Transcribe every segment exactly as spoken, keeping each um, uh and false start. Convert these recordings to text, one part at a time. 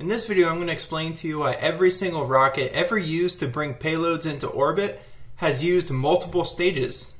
In this video, I'm going to explain to you why every single rocket ever used to bring payloads into orbit has used multiple stages.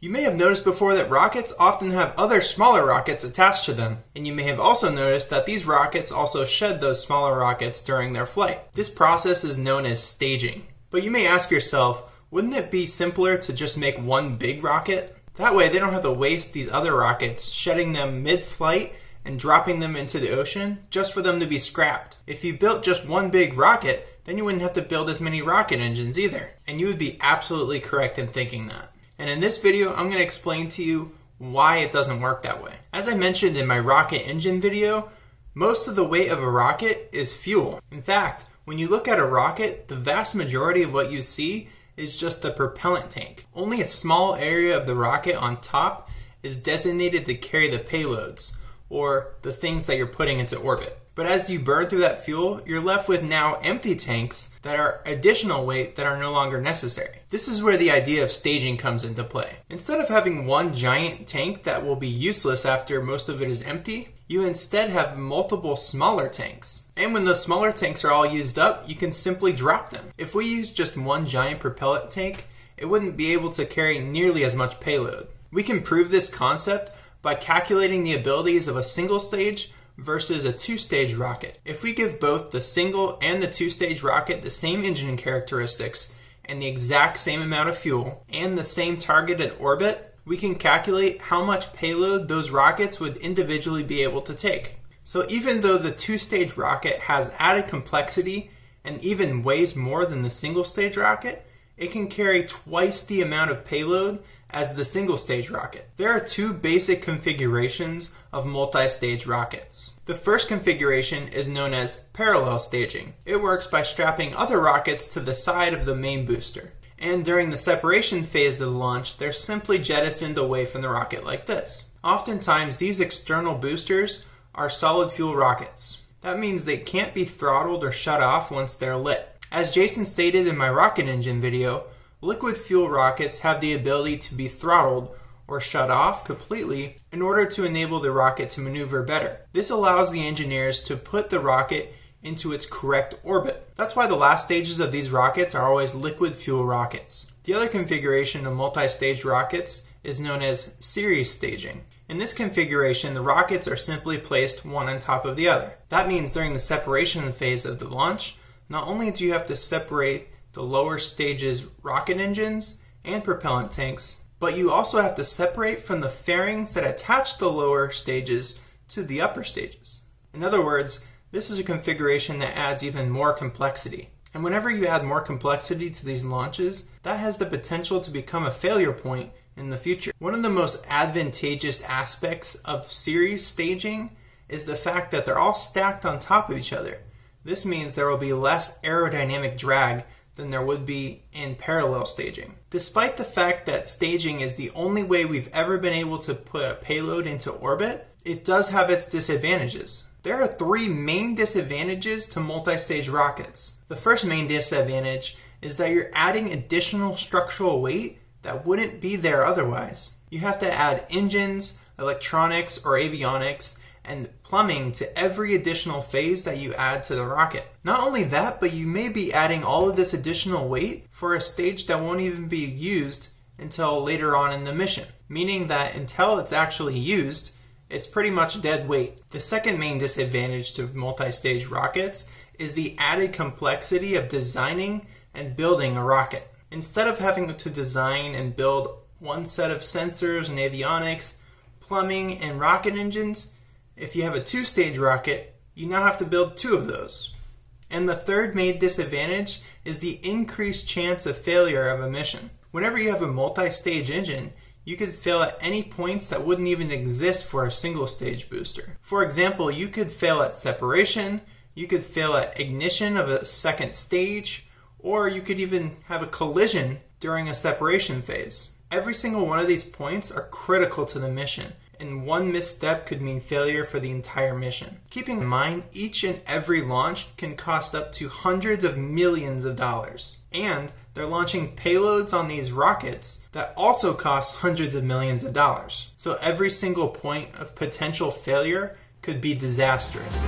You may have noticed before that rockets often have other smaller rockets attached to them, and you may have also noticed that these rockets also shed those smaller rockets during their flight. This process is known as staging. But you may ask yourself, wouldn't it be simpler to just make one big rocket? That way they don't have to waste these other rockets, shedding them mid-flight and dropping them into the ocean just for them to be scrapped. If you built just one big rocket, then you wouldn't have to build as many rocket engines either. And you would be absolutely correct in thinking that. And in this video, I'm going to explain to you why it doesn't work that way. As I mentioned in my rocket engine video, most of the weight of a rocket is fuel. In fact, when you look at a rocket, the vast majority of what you see is just the propellant tank. Only a small area of the rocket on top is designated to carry the payloads, or the things that you're putting into orbit. But as you burn through that fuel, you're left with now empty tanks that are additional weight that are no longer necessary. This is where the idea of staging comes into play. Instead of having one giant tank that will be useless after most of it is empty, you instead have multiple smaller tanks. And when those smaller tanks are all used up, you can simply drop them. If we used just one giant propellant tank, it wouldn't be able to carry nearly as much payload. We can prove this concept by calculating the abilities of a single stage versus a two-stage rocket. If we give both the single and the two-stage rocket the same engine characteristics and the exact same amount of fuel and the same targeted orbit, we can calculate how much payload those rockets would individually be able to take. So even though the two-stage rocket has added complexity and even weighs more than the single-stage rocket, it can carry twice the amount of payload as the single-stage rocket. There are two basic configurations of multi-stage rockets. The first configuration is known as parallel staging. It works by strapping other rockets to the side of the main booster. And during the separation phase of the launch, they're simply jettisoned away from the rocket like this. Oftentimes, these external boosters are solid fuel rockets. That means they can't be throttled or shut off once they're lit. As Jason stated in my rocket engine video, liquid fuel rockets have the ability to be throttled or shut off completely in order to enable the rocket to maneuver better. This allows the engineers to put the rocket into its correct orbit. That's why the last stages of these rockets are always liquid fuel rockets. The other configuration of multi-stage rockets is known as series staging. In this configuration, the rockets are simply placed one on top of the other. That means during the separation phase of the launch, not only do you have to separate the lower stages rocket engines and propellant tanks, but you also have to separate from the fairings that attach the lower stages to the upper stages. In other words, this is a configuration that adds even more complexity. And whenever you add more complexity to these launches, that has the potential to become a failure point in the future. One of the most advantageous aspects of series staging is the fact that they're all stacked on top of each other. This means there will be less aerodynamic drag than there would be in parallel staging. Despite the fact that staging is the only way we've ever been able to put a payload into orbit, it does have its disadvantages. There are three main disadvantages to multi-stage rockets. The first main disadvantage is that you're adding additional structural weight that wouldn't be there otherwise. You have to add engines, electronics, or avionics, and plumbing to every additional phase that you add to the rocket. Not only that, but you may be adding all of this additional weight for a stage that won't even be used until later on in the mission, meaning that until it's actually used, it's pretty much dead weight. The second main disadvantage to multi-stage rockets is the added complexity of designing and building a rocket. Instead of having to design and build one set of sensors and avionics, plumbing, and rocket engines, if you have a two-stage rocket, you now have to build two of those. And the third main disadvantage is the increased chance of failure of a mission. Whenever you have a multi-stage engine, you could fail at any points that wouldn't even exist for a single-stage booster. For example, you could fail at separation, you could fail at ignition of a second stage, or you could even have a collision during a separation phase. Every single one of these points are critical to the mission, and one misstep could mean failure for the entire mission. Keeping in mind, each and every launch can cost up to hundreds of millions of dollars. And they're launching payloads on these rockets that also cost hundreds of millions of dollars. So every single point of potential failure could be disastrous.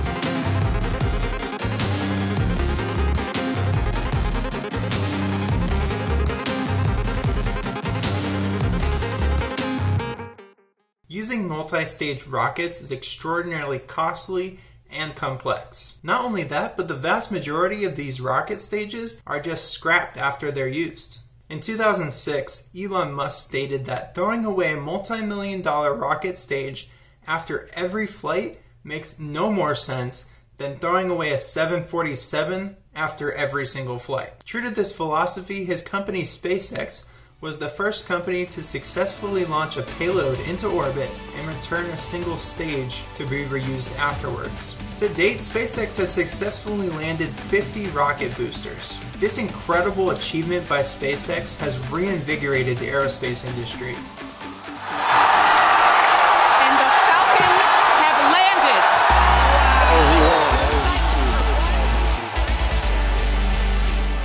Using multi-stage rockets is extraordinarily costly and complex. Not only that, but the vast majority of these rocket stages are just scrapped after they're used. In two thousand six, Elon Musk stated that throwing away a multi-million dollar rocket stage after every flight makes no more sense than throwing away a seven forty-seven after every single flight. True to this philosophy, his company SpaceX was the first company to successfully launch a payload into orbit and return a single stage to be reused afterwards. To date, SpaceX has successfully landed fifty rocket boosters. This incredible achievement by SpaceX has reinvigorated the aerospace industry.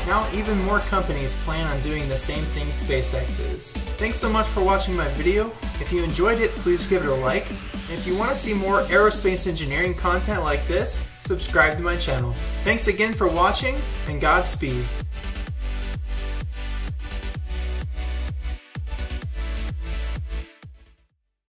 Now even more companies plan on doing the same thing SpaceX is. Thanks so much for watching my video. If you enjoyed it, please give it a like. And if you want to see more aerospace engineering content like this, subscribe to my channel. Thanks again for watching, and Godspeed.